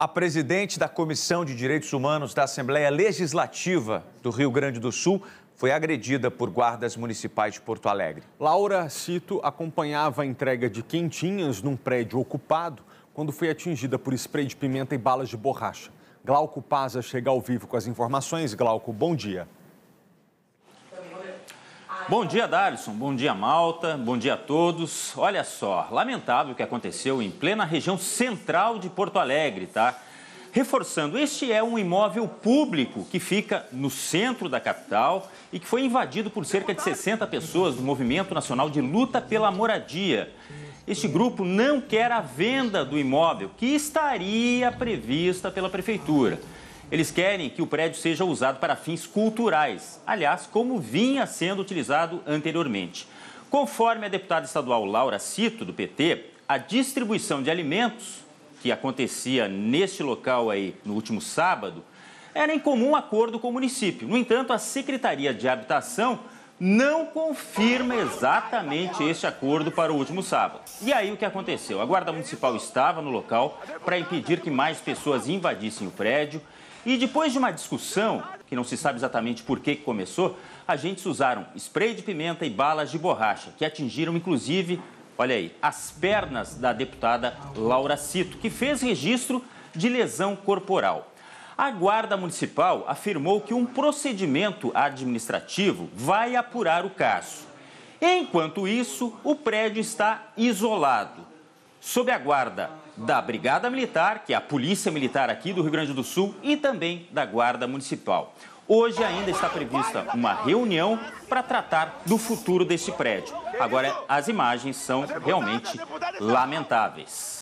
A presidente da Comissão de Direitos Humanos da Assembleia Legislativa do Rio Grande do Sul foi agredida por guardas municipais de Porto Alegre. Laura Sito acompanhava a entrega de quentinhas num prédio ocupado quando foi atingida por spray de pimenta e balas de borracha. Glauco Pazza chega ao vivo com as informações. Glauco, bom dia. Bom dia, Darlison. Bom dia, Malta. Bom dia a todos. Olha só, lamentável o que aconteceu em plena região central de Porto Alegre, tá? Reforçando, este é um imóvel público que fica no centro da capital e que foi invadido por cerca de 60 pessoas do Movimento Nacional de Luta pela Moradia. Este grupo não quer a venda do imóvel, que estaria prevista pela prefeitura. Eles querem que o prédio seja usado para fins culturais, aliás, como vinha sendo utilizado anteriormente. Conforme a deputada estadual Laura Sito, do PT, a distribuição de alimentos que acontecia neste local aí no último sábado era em comum acordo com o município. No entanto, a Secretaria de Habitação não confirma exatamente este acordo para o último sábado. E aí o que aconteceu? A Guarda Municipal estava no local para impedir que mais pessoas invadissem o prédio. E depois de uma discussão, que não se sabe exatamente por que começou, agentes usaram spray de pimenta e balas de borracha, que atingiram inclusive, olha aí, as pernas da deputada Laura Sito, que fez registro de lesão corporal. A Guarda Municipal afirmou que um procedimento administrativo vai apurar o caso. Enquanto isso, o prédio está isolado, sob a guarda da Brigada Militar, que é a Polícia Militar aqui do Rio Grande do Sul, e também da Guarda Municipal. Hoje ainda está prevista uma reunião para tratar do futuro desse prédio. Agora, as imagens são realmente lamentáveis.